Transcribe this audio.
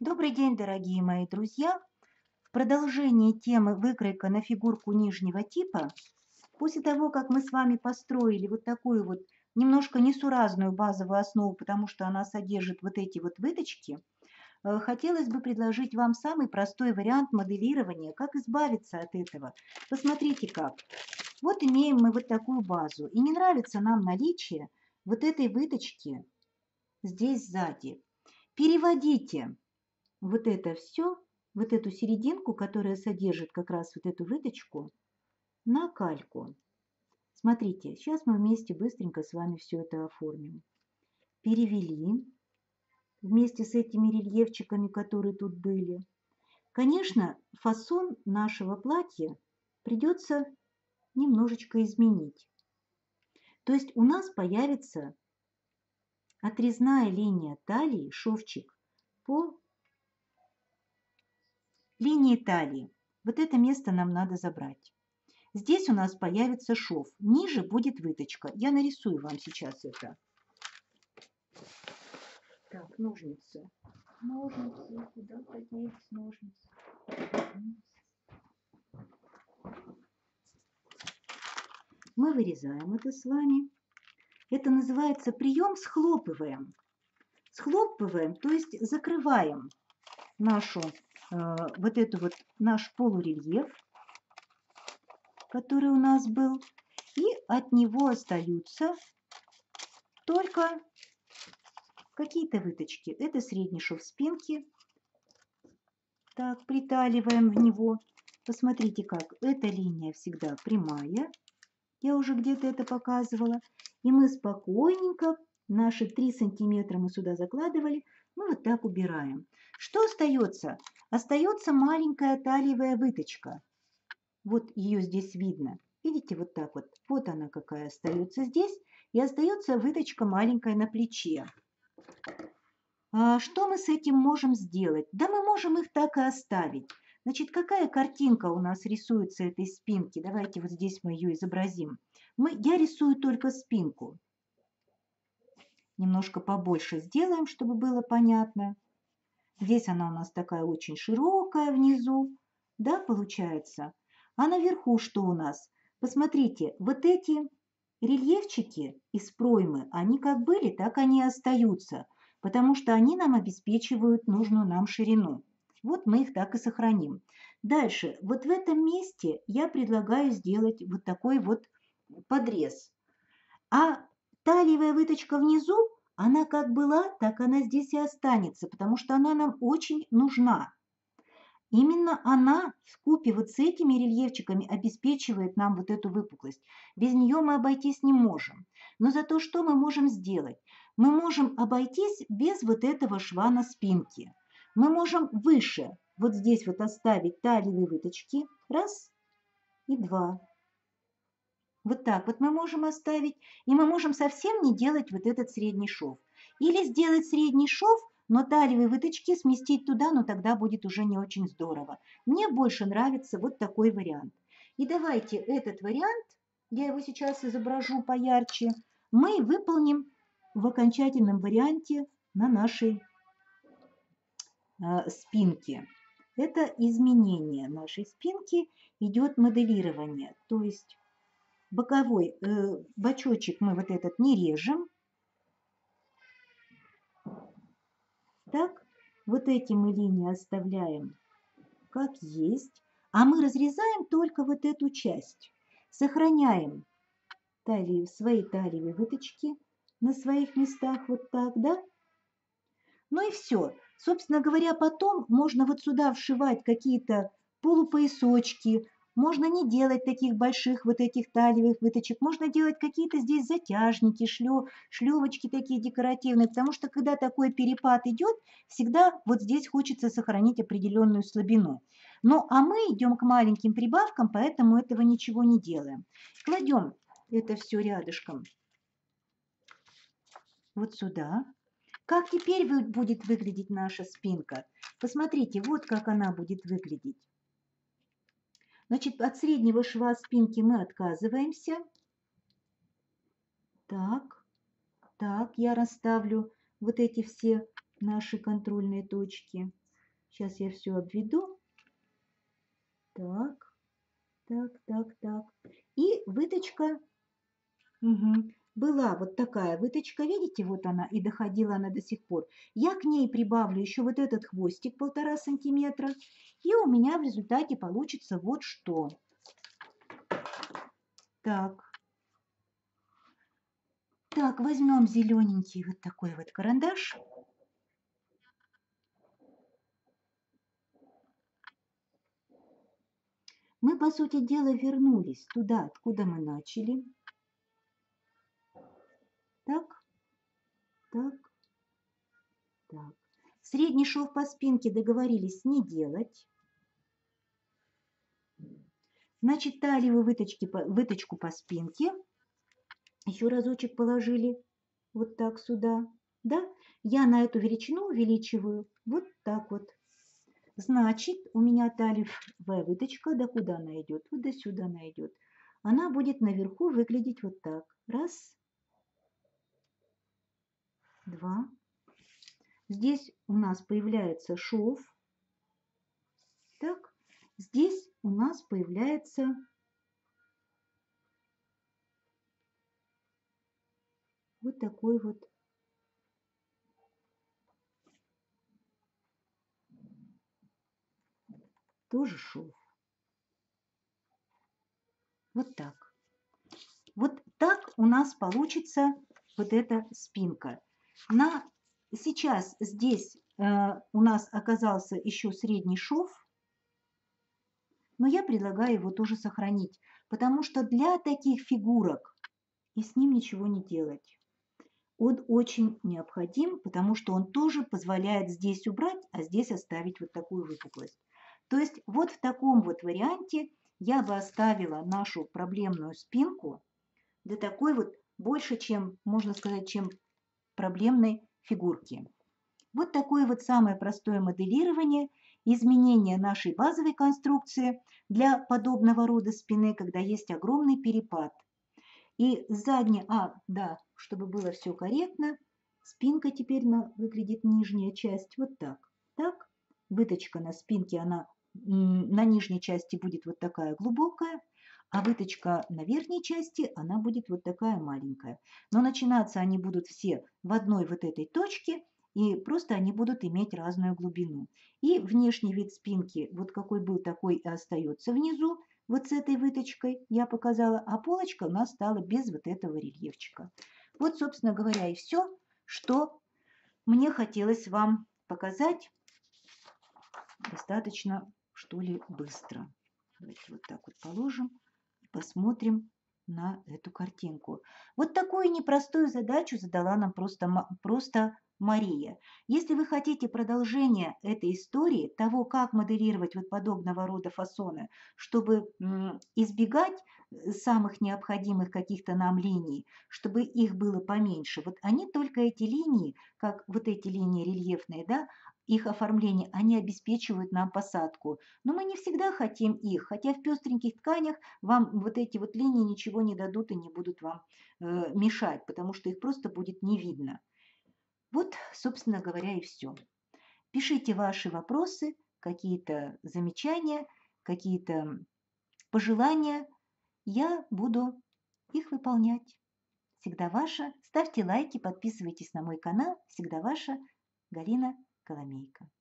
Добрый день, дорогие мои друзья! В продолжении темы выкройка на фигурку нижнего типа, после того, как мы с вами построили вот такую вот немножко несуразную базовую основу, потому что она содержит вот эти вот выточки, хотелось бы предложить вам самый простой вариант моделирования, как избавиться от этого. Посмотрите как. Вот имеем мы вот такую базу, и не нравится нам наличие вот этой выточки здесь сзади. Переводите вот это все, вот эту серединку, которая содержит как раз вот эту выточку, на кальку. Смотрите, сейчас мы вместе быстренько с вами все это оформим. Перевели вместе с этими рельефчиками, которые тут были. Конечно, фасон нашего платья придется немножечко изменить. То есть у нас появится отрезная линия талии, шовчик по линии талии. Вот это место нам надо забрать. Здесь у нас появится шов. Ниже будет выточка. Я нарисую вам сейчас это. Так, ножницы. Ножницы. Куда поднялись ножницы? Мы вырезаем это с вами. Это называется прием схлопываем. Схлопываем, то есть закрываем нашу вот эту вот наш полурельеф, который у нас был, и от него остаются только какие-то выточки. Это средний шов спинки. Так, приталиваем в него. Посмотрите как, эта линия всегда прямая. Я уже где-то это показывала. И мы спокойненько, наши 3 сантиметра мы сюда закладывали, мы вот так убираем. Что остается? Остается маленькая талиевая выточка. Вот ее здесь видно. Видите, вот так вот. Вот она какая остается здесь. И остается выточка маленькая на плече. А что мы с этим можем сделать? Да мы можем их так и оставить. Значит, какая картинка у нас рисуется этой спинки? Давайте вот здесь мы ее изобразим. Я рисую только спинку. Немножко побольше сделаем, чтобы было понятно. Здесь она у нас такая очень широкая внизу. Да, получается? А наверху что у нас? Посмотрите, вот эти рельефчики из проймы, они как были, так они и остаются. Потому что они нам обеспечивают нужную нам ширину. Вот мы их так и сохраним. Дальше, вот в этом месте я предлагаю сделать вот такой вот подрез. А талиевая выточка внизу, она как была, так она здесь и останется, потому что она нам очень нужна. Именно она вкупе вот с этими рельефчиками обеспечивает нам вот эту выпуклость. Без нее мы обойтись не можем. Но зато что мы можем сделать? Мы можем обойтись без вот этого шва на спинке. Мы можем выше вот здесь вот оставить талиевые выточки. Раз и два. Вот так вот мы можем оставить, и мы можем совсем не делать вот этот средний шов. Или сделать средний шов, но талиевые выточки сместить туда, но тогда будет уже не очень здорово. Мне больше нравится вот такой вариант. И давайте этот вариант, я его сейчас изображу поярче, мы выполним в окончательном варианте на нашей спинке. Это изменение нашей спинки, идет моделирование, то есть боковой бочочек мы вот этот не режем. Так, вот эти мы линии оставляем как есть. А мы разрезаем только вот эту часть. Сохраняем талию, свои талиевые выточки на своих местах вот так, да? Ну и все. Собственно говоря, потом можно вот сюда вшивать какие-то полупоясочки. Можно не делать таких больших вот этих талиевых выточек. Можно делать какие-то здесь затяжники, шлевочки такие декоративные. Потому что когда такой перепад идет, всегда вот здесь хочется сохранить определенную слабину. Ну а мы идем к маленьким прибавкам, поэтому этого ничего не делаем. Кладем это все рядышком вот сюда. Как теперь будет выглядеть наша спинка? Посмотрите, вот как она будет выглядеть. Значит, от среднего шва спинки мы отказываемся. Так, так, я расставлю вот эти все наши контрольные точки. Сейчас я все обведу. Так, так, так, так. И выточка. Угу. Была вот такая выточка, видите, вот она, и доходила она до сих пор. Я к ней прибавлю еще вот этот хвостик 1,5 сантиметра, и у меня в результате получится вот что. Так, так, возьмем зелененький вот такой вот карандаш. Мы, по сути дела, вернулись туда, откуда мы начали. Так, так, так. Средний шов по спинке договорились не делать. Значит, талию выточку по спинке. Еще разочек положили вот так сюда. Да? Я на эту величину увеличиваю вот так вот. Значит, у меня талиевая выточка, да куда она идет? Вот до сюда она идет. Она будет наверху выглядеть вот так. Раз. Два. Здесь у нас появляется шов. Так. Здесь у нас появляется вот такой вот тоже шов. Вот так. Вот так у нас получится вот эта спинка. Сейчас здесь у нас оказался еще средний шов, но я предлагаю его тоже сохранить, потому что для таких фигурок и с ним ничего не делать. Он очень необходим, потому что он тоже позволяет здесь убрать, а здесь оставить вот такую выпуклость. То есть вот в таком вот варианте я бы оставила нашу проблемную спинку для такой вот больше, чем, можно сказать, чем проблемной фигурки. Вот такое вот самое простое моделирование, изменение нашей базовой конструкции для подобного рода спины, когда есть огромный перепад. И задняя, да, чтобы было все корректно, спинка теперь выглядит нижняя часть вот так. Так, выточка на спинке, она на нижней части будет вот такая глубокая, а выточка на верхней части, она будет вот такая маленькая. Но начинаться они будут все в одной вот этой точке, и просто они будут иметь разную глубину. И внешний вид спинки, вот какой был, такой и остается внизу, вот с этой выточкой я показала, а полочка у нас стала без вот этого рельефчика. Вот, собственно говоря, и все, что мне хотелось вам показать достаточно, что ли, быстро. Давайте вот так вот положим. Посмотрим на эту картинку. Вот такую непростую задачу задала нам просто Мария. Если вы хотите продолжения этой истории, того, как моделировать вот подобного рода фасоны, чтобы избегать самых необходимых каких-то нам линий, чтобы их было поменьше, вот они только эти линии, как вот эти линии рельефные, да, их оформление, они обеспечивают нам посадку. Но мы не всегда хотим их, хотя в пестреньких тканях вам вот эти вот линии ничего не дадут и не будут вам мешать, потому что их просто будет не видно. Вот, собственно говоря, и все. Пишите ваши вопросы, какие-то замечания, какие-то пожелания. Я буду их выполнять. Всегда ваша. Ставьте лайки, подписывайтесь на мой канал. Всегда ваша Галина Коломейко.